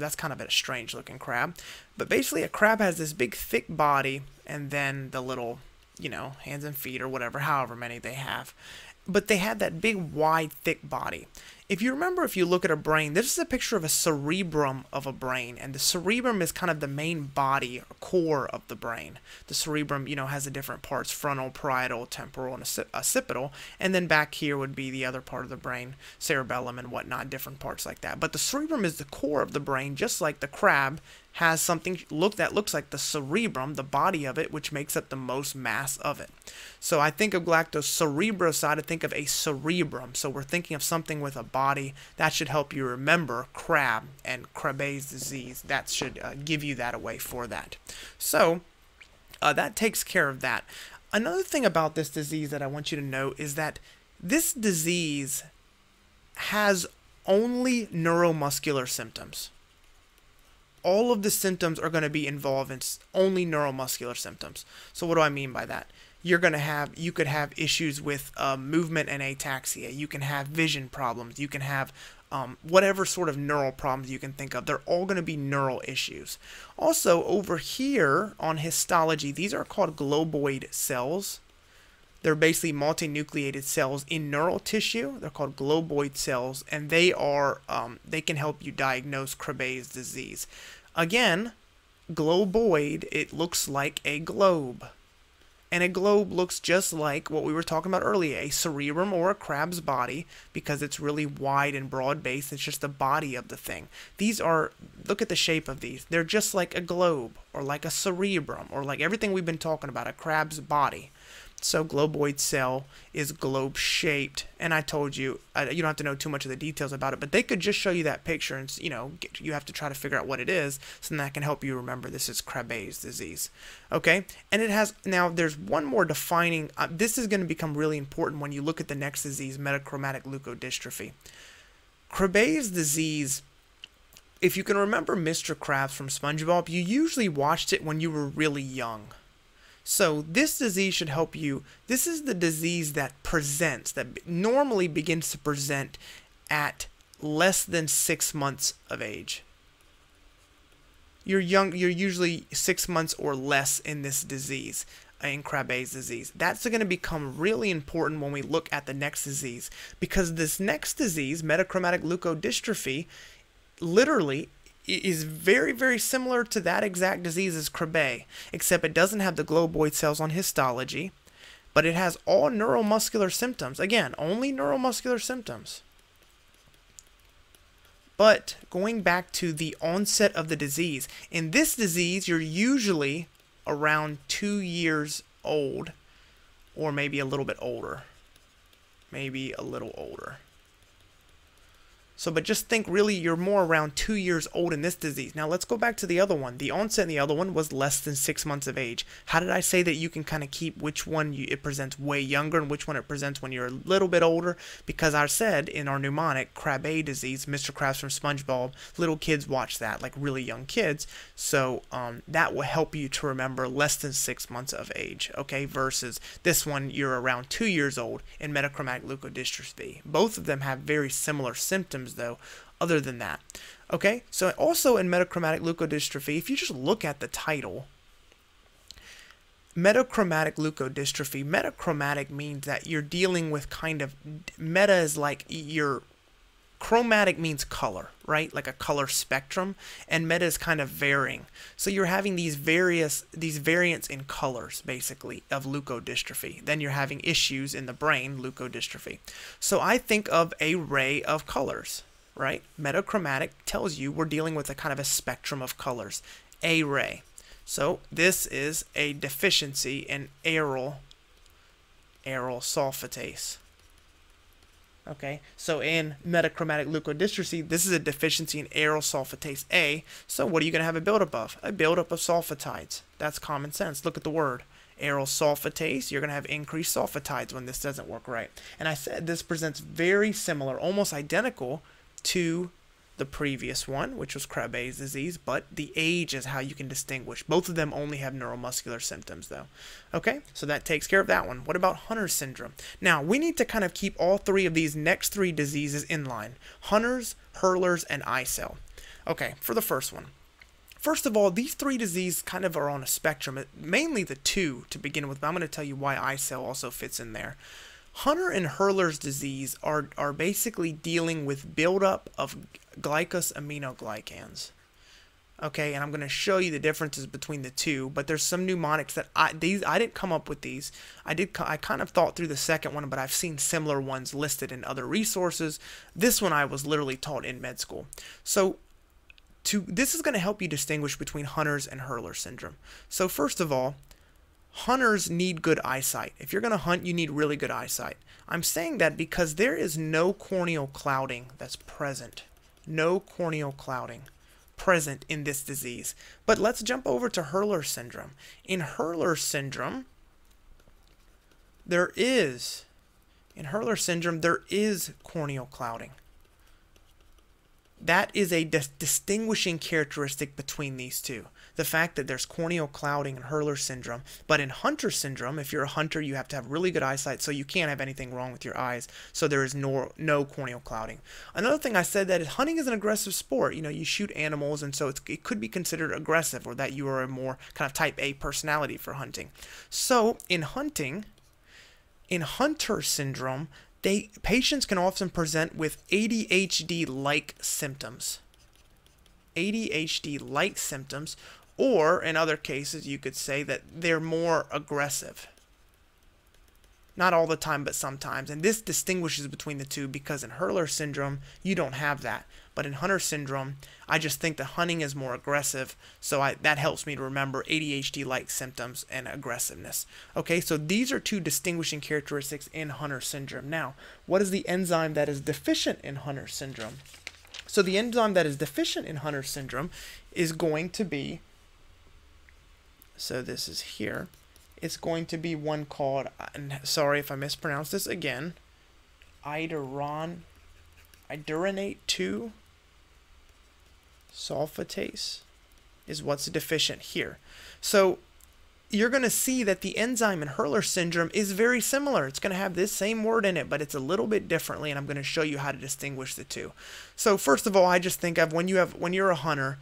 That's kind of a strange looking crab. But basically a crab has this big thick body and then the little, you know, hands and feet or whatever, however many they have. But they had that big wide thick body. If you remember, if you look at a brain, this is a picture of a cerebrum of a brain, and the cerebrum is kind of the main body or core of the brain. The cerebrum, you know, has the different parts: frontal, parietal, temporal, and occipital, and then back here would be the other part of the brain, cerebellum and whatnot, different parts like that. But the cerebrum is the core of the brain, just like the crab has something that looks like the cerebrum, the body of it, which makes up the most mass of it. So I think of galactocerebroside, I think of a cerebrum. So we're thinking of something with a body. That should help you remember crab and Krabbe's disease. That should give you that away for that. So that takes care of that. Another thing about this disease that I want you to know is that this disease has only neuromuscular symptoms. All of the symptoms are going to be involved in only neuromuscular symptoms. So what do I mean by that? You're going to have, you could have issues with movement and ataxia. You can have vision problems. You can have whatever sort of neural problems you can think of. They're all going to be neural issues. Also, over here on histology, these are called globoid cells. They're basically multinucleated cells in neural tissue. They're called globoid cells, and they are they can help you diagnose Krabbe's disease. Again, globoid, it looks like a globe. And a globe looks just like what we were talking about earlier, a cerebrum or a crab's body, because it's really wide and broad-based. It's just the body of the thing. These are, look at the shape of these. They're just like a globe or like a cerebrum or like everything we've been talking about, a crab's body. So globoid cell is globe-shaped, and I told you, you don't have to know too much of the details about it, but they could just show you that picture, and you know, you have to try to figure out what it is, so that can help you remember this is Krabbe's disease. Okay, and it has, now there's one more defining, this is going to become really important when you look at the next disease, metachromatic leukodystrophy. Krabbe's disease, if you can remember Mr. Krabs from SpongeBob, you usually watched it when you were really young. So this disease should help you. This is the disease that presents, that normally begins to present at less than 6 months of age. You're young, you're usually 6 months or less in this disease, in Krabbe's disease. That's going to become really important when we look at the next disease, because this next disease, metachromatic leukodystrophy, literally is very, very similar to that exact disease as Krabbe, except it doesn't have the globoid cells on histology, but it has all neuromuscular symptoms. Again, only neuromuscular symptoms. But going back to the onset of the disease, in this disease, you're usually around 2 years old, or maybe a little bit older. Maybe a little older. So, but just think, really, you're more around 2 years old in this disease. Now, let's go back to the other one. The onset in the other one was less than 6 months of age. How did I say that you can kind of keep which one it presents way younger and which one it presents when you're a little bit older? Because I said in our mnemonic, Krabbe disease, Mr. Krabs from SpongeBob, little kids watch that, like really young kids. So that will help you to remember less than 6 months of age, okay, versus this one, you're around 2 years old in metachromatic leukodystrophy. Both of them have very similar symptoms, though, other than that. Okay, so also in metachromatic leukodystrophy, if you just look at the title, metachromatic leukodystrophy, metachromatic means that you're dealing with kind of, meta is like your, chromatic means color, right? Like a color spectrum, and meta is kind of varying. So you're having these variants in colors, basically, of leukodystrophy. Then you're having issues in the brain, leukodystrophy. So I think of an array of colors, right? Metachromatic tells you we're dealing with a kind of a spectrum of colors, array. So this is a deficiency in arylsulfatase. Okay, so in metachromatic leukodystrophy, this is a deficiency in arylsulfatase A. So what are you going to have a buildup of? A buildup of sulfatides. That's common sense. Look at the word. Arylsulfatase, you're going to have increased sulfatides when this doesn't work right. And I said this presents very similar, almost identical to the previous one, which was Krabbe's disease, but the age is how you can distinguish. Both of them only have neuromuscular symptoms, though. Okay, so that takes care of that one. What about Hunter's syndrome? Now, we need to kind of keep all three of these next three diseases in line. Hunter's, Hurler's, and I-cell. Okay, for the first one. First of all, these three diseases kind of are on a spectrum, mainly the two to begin with, but I'm going to tell you why I-cell also fits in there. Hunter and Hurler's disease are basically dealing with buildup of glycosaminoglycans. Okay, and I'm going to show you the differences between the two, but there's some mnemonics that I didn't come up with these. I kind of thought through the second one, but I've seen similar ones listed in other resources. This one I was literally taught in med school. So this is going to help you distinguish between Hunter's and Hurler's syndrome. So first of all, hunters need good eyesight. If you're going to hunt, you need really good eyesight. I'm saying that because there is no corneal clouding that's present. No corneal clouding present in this disease. But let's jump over to Hurler's syndrome. In Hurler's syndrome, there is corneal clouding. That is a distinguishing characteristic between these two. The fact that there's corneal clouding in Hurler's syndrome, but in Hunter's syndrome, if you're a hunter, you have to have really good eyesight, so you can't have anything wrong with your eyes, so there is no corneal clouding. Another thing I said that is hunting is an aggressive sport. You know, you shoot animals, and so it could be considered aggressive, or that you are a more kind of type A personality for hunting. So in Hunter's syndrome, patients can often present with ADHD-like symptoms. ADHD-like symptoms, or in other cases, you could say that they're more aggressive. Not all the time, but sometimes. And this distinguishes between the two because in Hurler's syndrome, you don't have that. But in Hunter's syndrome, I just think that hunting is more aggressive, so that helps me to remember ADHD-like symptoms and aggressiveness. Okay, so these are two distinguishing characteristics in Hunter's syndrome. Now, what is the enzyme that is deficient in Hunter's syndrome? So the enzyme that is deficient in Hunter's syndrome is going to be, so this is here, it's going to be one called, and sorry if I mispronounce this again, iduronate 2 sulfatase is what's deficient here. So you're going to see that the enzyme in Hurler syndrome is very similar. It's going to have this same word in it, but it's a little bit differently, and I'm going to show you how to distinguish the two. So first of all, I just think of when you're a hunter,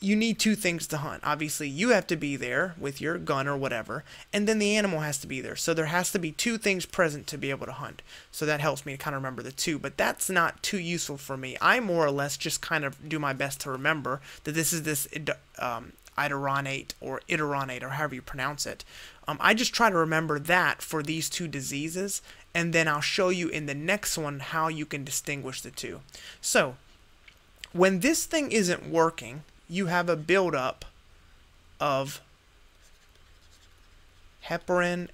you need two things to hunt. Obviously, you have to be there with your gun or whatever, and then the animal has to be there. So there has to be two things present to be able to hunt. So that helps me to kind of remember the two, but that's not too useful for me. I more or less just kind of do my best to remember that this is this iduronate or however you pronounce it. I just try to remember that for these two diseases, and then I'll show you in the next one how you can distinguish the two. So when this thing isn't working, you have a buildup of heparan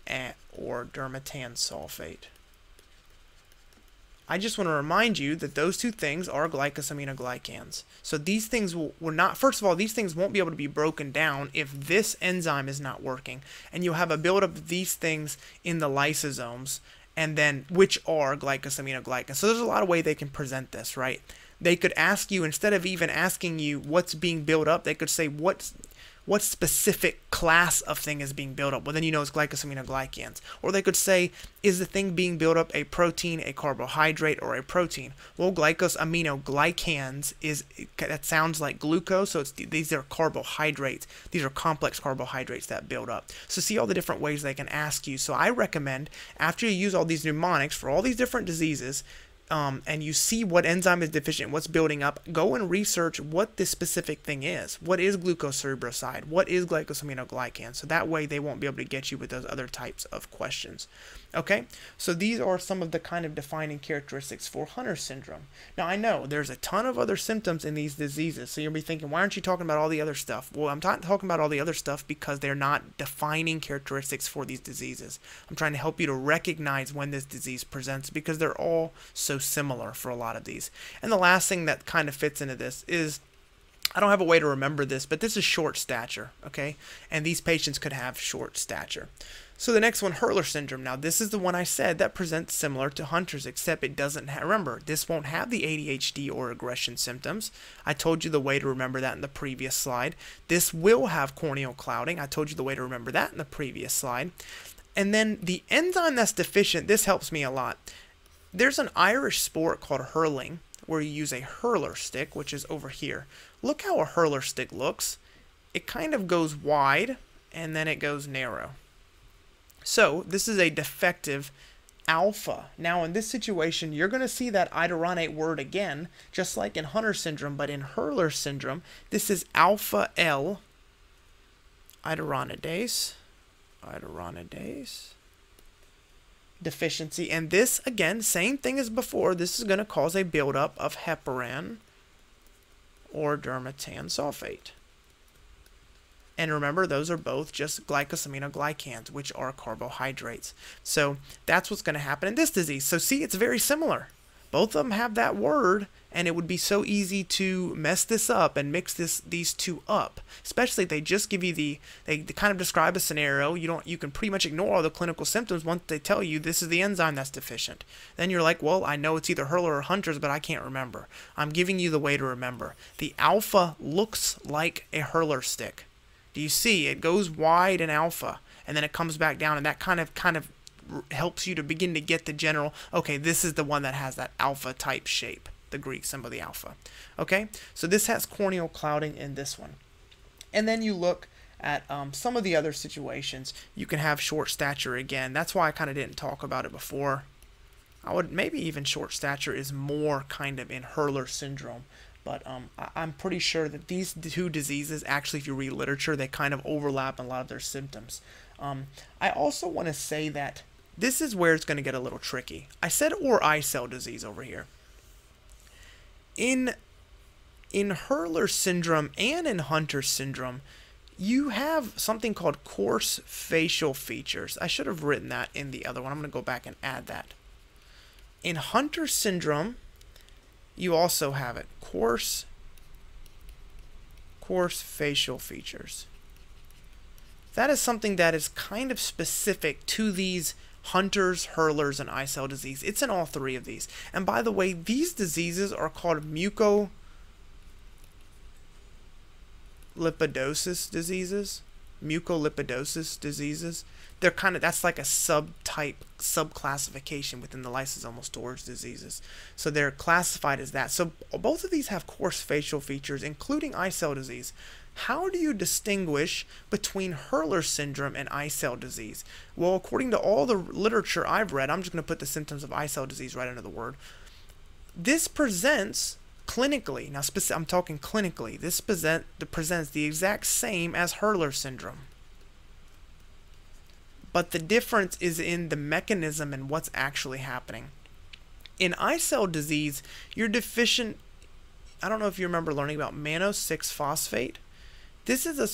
or dermatan sulfate. I just want to remind you that those two things are glycosaminoglycans. So these things will not, first of all, these things won't be able to be broken down if this enzyme is not working. And you'll have a buildup of these things in the lysosomes, and then which are glycosaminoglycans. So there's a lot of ways they can present this, right? They could ask you, instead of even asking you what's being built up, they could say what specific class of thing is being built up. Well, then you know it's glycosaminoglycans. Or they could say, is the thing being built up a protein, a carbohydrate, or a protein? Well, glycosaminoglycans is, that sounds like glucose, so these are carbohydrates. These are complex carbohydrates that build up. So see all the different ways they can ask you. So I recommend, after you use all these mnemonics for all these different diseases, and you see what enzyme is deficient, what's building up, go and research what this specific thing is. What is glucocerebroside? What is glycosaminoglycan? So that way they won't be able to get you with those other types of questions. Okay, so these are some of the kind of defining characteristics for Hunter's syndrome. Now I know there's a ton of other symptoms in these diseases, so you'll be thinking, why aren't you talking about all the other stuff? Well, I'm not talking about all the other stuff because they're not defining characteristics for these diseases. I'm trying to help you to recognize when this disease presents because they're all so similar for a lot of these. And the last thing that kind of fits into this is, I don't have a way to remember this, but this is short stature, okay? And these patients could have short stature. So the next one, Hurler syndrome. Now this is the one I said that presents similar to Hunter's, except it doesn't have, remember, this won't have the ADHD or aggression symptoms. I told you the way to remember that in the previous slide. This will have corneal clouding. I told you the way to remember that in the previous slide. And then the enzyme that's deficient, this helps me a lot. There's an Irish sport called hurling where you use a hurler stick, which is over here. Look how a hurler stick looks. It kind of goes wide and then it goes narrow. So this is a defective alpha. Now in this situation, you're going to see that iduronate word again, just like in Hunter's syndrome, but in Hurler's syndrome, this is alpha L iduronidase deficiency. And this, again, same thing as before, this is going to cause a buildup of heparan or dermatan sulfate. And remember, those are both just glycosaminoglycans, which are carbohydrates. So that's what's going to happen in this disease. So see, it's very similar. Both of them have that word, and it would be so easy to mess this up and mix these two up. Especially if they just give you they kind of describe a scenario. You can pretty much ignore all the clinical symptoms once they tell you this is the enzyme that's deficient. Then you're like, well, I know it's either Hurler or Hunter's, but I can't remember. I'm giving you the way to remember. The alpha looks like a Hurler stick. Do you see? It goes wide in alpha, and then it comes back down, and that kind of helps you to begin to get the general, okay, this is the one that has that alpha type shape, the Greek symbol, the alpha. Okay, so this has corneal clouding in this one. And then you look at some of the other situations. You can have short stature again. That's why I kind of didn't talk about it before. I would maybe even short stature is more kind of in Hurler syndrome. But I'm pretty sure that these two diseases, actually, if you read literature, they kind of overlap in a lot of their symptoms. I also want to say that this is where it's going to get a little tricky. I said I-cell disease over here. In Hurler syndrome and in Hunter syndrome, you have something called coarse facial features. I should have written that in the other one. I'm going to go back and add that. In Hunter syndrome, you also have it. Coarse facial features. That is something that is kind of specific to these Hunters, Hurlers, and I-cell disease. It's in all three of these. And by the way, these diseases are called mucolipidosis diseases. They're kind of, that's like a subtype, subclassification within the lysosomal storage diseases. So they're classified as that. So both of these have coarse facial features, including I-cell disease. How do you distinguish between Hurler syndrome and I-cell disease? Well, according to all the literature I've read, I'm just going to put the symptoms of I-cell disease right under the word. This presents clinically, now I'm talking clinically, this presents the exact same as Hurler syndrome. But the difference is in the mechanism and what's actually happening. In I-cell disease, you're deficient, I don't know if you remember learning about mannose 6-phosphate. This is a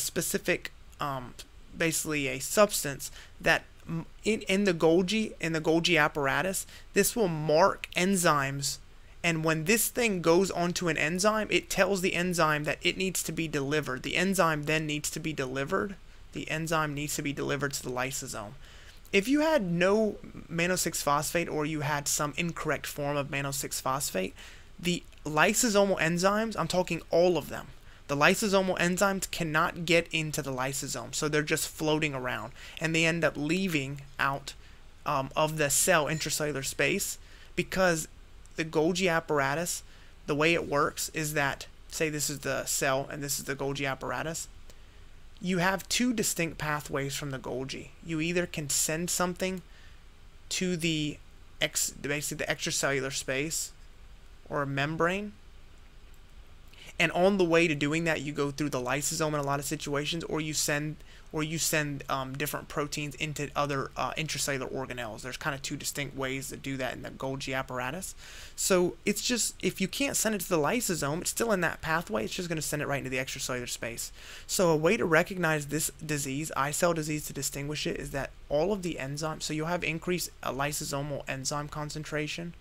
specific, basically a substance that in the Golgi apparatus, this will mark enzymes. And when this thing goes onto an enzyme, it tells the enzyme that it needs to be delivered. The enzyme then needs to be delivered. The enzyme needs to be delivered to the lysosome. If you had no mannose 6-phosphate, or you had some incorrect form of mannose 6-phosphate, the lysosomal enzymes, I'm talking all of them, the lysosomal enzymes cannot get into the lysosome, so they're just floating around, and they end up leaving out of the cell intracellular space, because the Golgi apparatus, the way it works is that, say this is the cell and this is the Golgi apparatus, you have two distinct pathways from the Golgi. You either can send something to the basically the extracellular space or a membrane, and on the way to doing that, you go through the lysosome in a lot of situations, or you send different proteins into other intracellular organelles. There's kind of two distinct ways to do that in the Golgi apparatus. So it's just, if you can't send it to the lysosome, it's still in that pathway. It's just going to send it right into the extracellular space. So a way to recognize this disease, I-cell disease, to distinguish it is that all of the enzymes, so you'll have increased lysosomal enzyme concentration.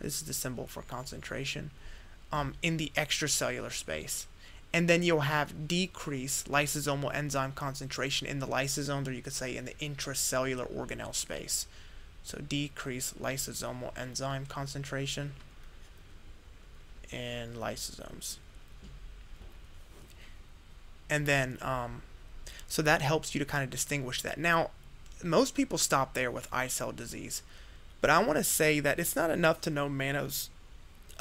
This is the symbol for concentration in the extracellular space. And then you'll have decreased lysosomal enzyme concentration in the lysosomes, or you could say in the intracellular organelle space. So decreased lysosomal enzyme concentration in lysosomes. And then, so that helps you to kind of distinguish that. Now, most people stop there with I-cell disease, but I want to say that it's not enough to know mannose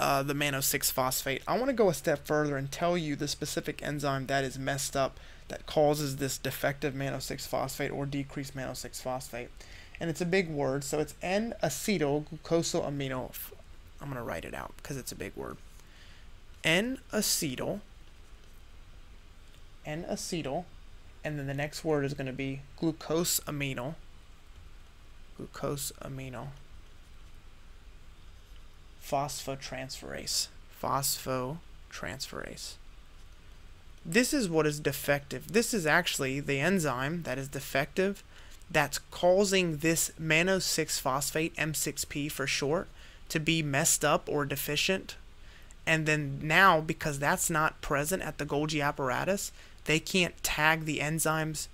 the mannose 6-phosphate, I want to go a step further and tell you the specific enzyme that is messed up that causes this defective mannose 6-phosphate or decreased mannose 6-phosphate. And it's a big word, so it's N-acetyl glucosamino. I'm going to write it out because it's a big word. N-acetyl, and then the next word is going to be glucosamino phosphotransferase. This is what is defective. This is actually the enzyme that is defective that's causing this mannose 6-phosphate, M6P for short, to be messed up or deficient. And then now, because that's not present at the Golgi apparatus, they can't tag the enzymes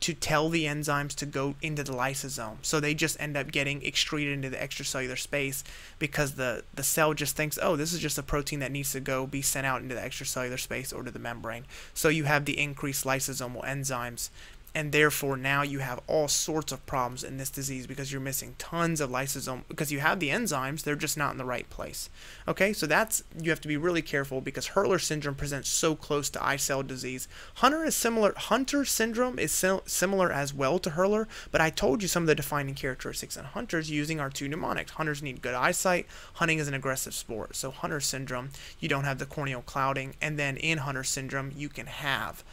to tell the enzymes to go into the lysosome. So they just end up getting excreted into the extracellular space because the cell just thinks, oh, this is just a protein that needs to go be sent out into the extracellular space or to the membrane. So you have the increased lysosomal enzymes, and therefore now you have all sorts of problems in this disease because you're missing tons of lysosome because you have the enzymes, they're just not in the right place. Okay, so that's, you have to be really careful because Hurler's syndrome presents so close to I-cell disease. Hunter's syndrome is similar as well to Hurler, but I told you some of the defining characteristics in Hunter's using our two mnemonics. Hunters need good eyesight. Hunting is an aggressive sport. So Hunter's syndrome, you don't have the corneal clouding, and then in Hunter's syndrome you can have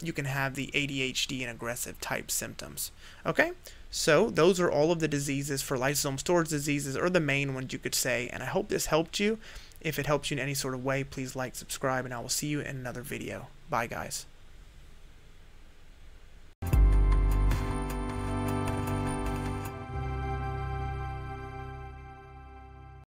the ADHD and aggressive type symptoms. Okay, so those are all of the diseases for lysosomal storage diseases, or the main ones you could say, and I hope this helped you. If it helps you in any sort of way, please like, subscribe, and I will see you in another video. Bye guys.